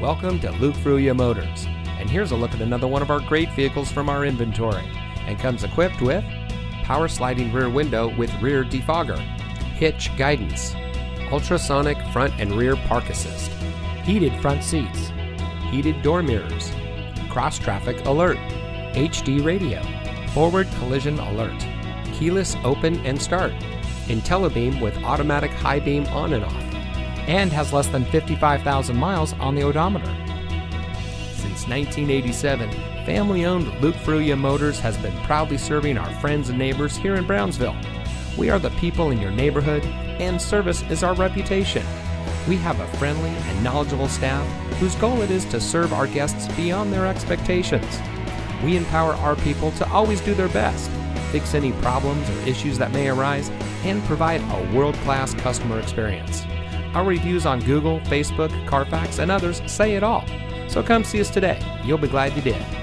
Welcome to Luke Fruia Motors, and here's a look at another one of our great vehicles from our inventory, and comes equipped with power sliding rear window with rear defogger, hitch guidance, ultrasonic front and rear park assist, heated front seats, heated door mirrors, cross traffic alert, HD radio, forward collision alert, keyless open and start, IntelliBeam with automatic high beam on and off, and has less than 55,000 miles on the odometer. Since 1987, family-owned Luke Fruia Motors has been proudly serving our friends and neighbors here in Brownsville. We are the people in your neighborhood, and service is our reputation. We have a friendly and knowledgeable staff whose goal it is to serve our guests beyond their expectations. We empower our people to always do their best, fix any problems or issues that may arise, and provide a world-class customer experience. Our reviews on Google, Facebook, Carfax, and others say it all. So come see us today. You'll be glad you did.